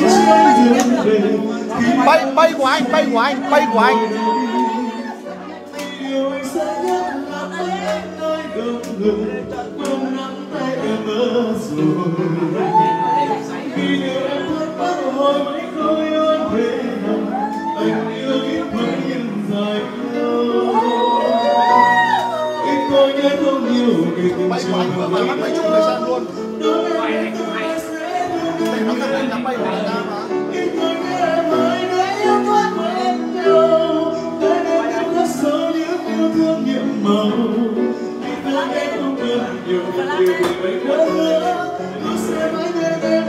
Bay của anh. Điều anh sẽ nhớ là anh nơi đông người ta cùng nắm tay em mơ rồi. Khi điều em thất bát hồi mấy khối ơn thế nồng, anh yêu kiếp vẫn nhìn dài lâu. Ít có nhớ không nhiều để tìm trường với nhau. Đối với ta sẽ luôn đi đến.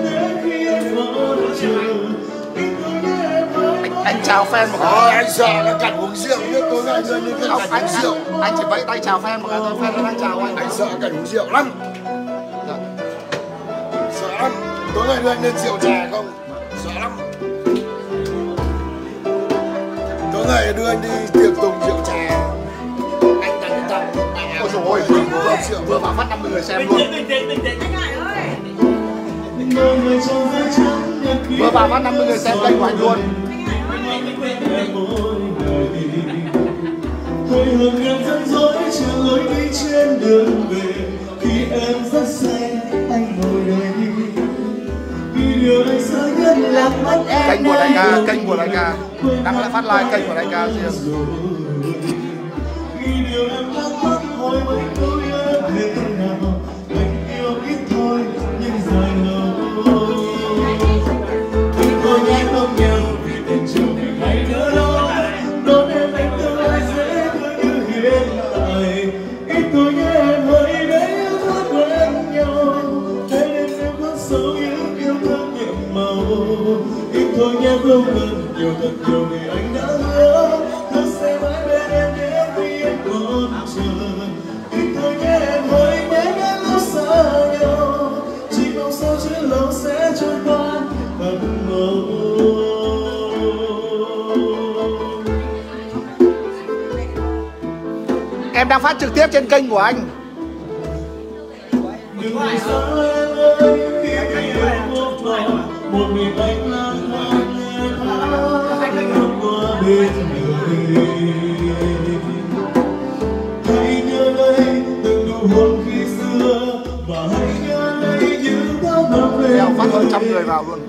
Anh chào fan một cái. Anh giờ nó cảnh uống rượu nhất tối nay rơi như cái cảnh uống rượu. Anh chỉ vẫy tay chào fan một cái thôi, fan nó đang chào anh. Anh sợ cảnh uống rượu lắm. Sợ lắm. Tối nay đưa anh lên rượu trà không? Sợ lắm. Tối nay đưa anh đi tiệc tùng rượu trà. Anh đánh tặng. Ôi dồi ôi, vừa vào mắt 50 người xem luôn. Vừa vào mắt 50 người xem kênh của anh luôn. Thôi hương em dẫn dối trường lối đi trên đường về. Khi em rất say, anh ngồi đây. Vì điều anh sợ nhất là mất em. Kênh của đại ca đăng lại phát like kênh của đại ca riêng. Khi điều em thắc mắc hỏi mấy câu yêu thế nào, anh yêu ít thôi nhưng dài lâu. Tôi có nhé không nhiều vì tình trường mình hay nữa đâu. Đón em anh tương lai dễ thương như hiện tại. Ít thôi nhé em hỡi đấy yêu thương của em nhau. Thế nên em vẫn xấu những yêu thương nhiệm màu. Ít thôi nhé không cần nhiều thật nhiều vì anh đã hứa. Tôi sẽ mãi bên em đến khi em còn chờ. Ít thôi nhé em hỡi nhé đến lúc xa nhau. Chỉ mong sao chứ lâu sẽ trôi qua thật ngầu. Em đang phát trực tiếp trên kênh của anh. Đeo phát hơn 100 người vào luôn.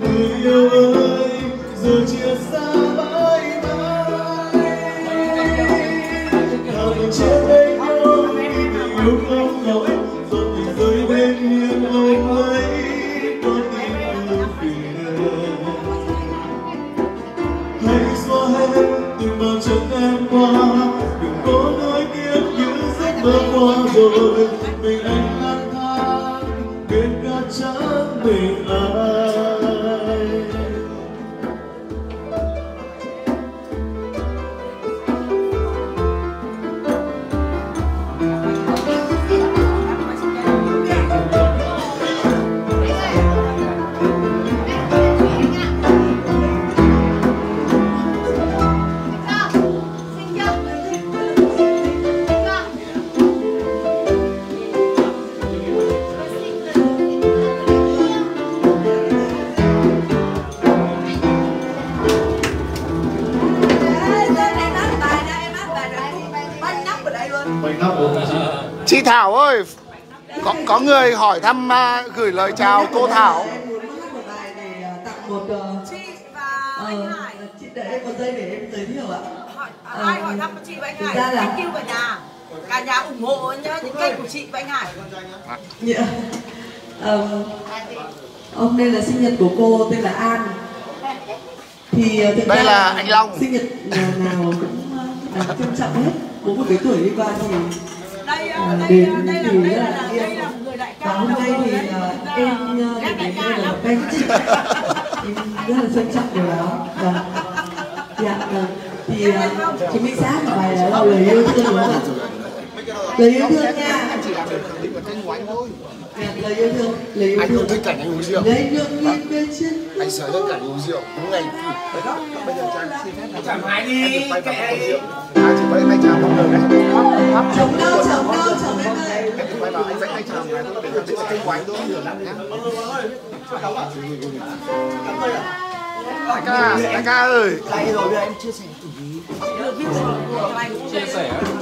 Rồi mình anh lang thang biết cả chẳng mình ai. Chị Thảo ơi, có người hỏi thăm gửi lời chào cô Thảo. Em muốn hát một bài để tặng một chị và anh Hải. Chị để em một giây để em giới thiệu ạ. Ai hỏi thăm chị và anh Hải? Thank you cả nhà ủng hộ nhá những kênh của chị và anh Hải. Ông đây là sinh nhật của cô tên là An. Thì đây là anh Long. Sinh nhật nào cũng trân trọng hết. Bố một cái tuổi đi qua thì đây là người đại ca. Hôm nay thì em đại ca là em rất là trân trọng điều đó. Thì chúng mình sẽ hát một bài là lời yêu thương đúng không? Lời yêu thương nha. Lời yêu thương. Anh không thích cảnh anh uống rượu. Anh sợ nhất cảnh uống rượu. Đúng ngày. Bây giờ Trang xin phép là Trang hái đi. Anh chỉ vẫy tay chào mọi người đấy. Chồng đâu. Em chỉ quay vào anh vẫy tay chào mọi người. Để làm cái quái thôi. Đại ca ơi. Đây rồi, bây giờ em chia sẻ chủ ý. Chia sẻ.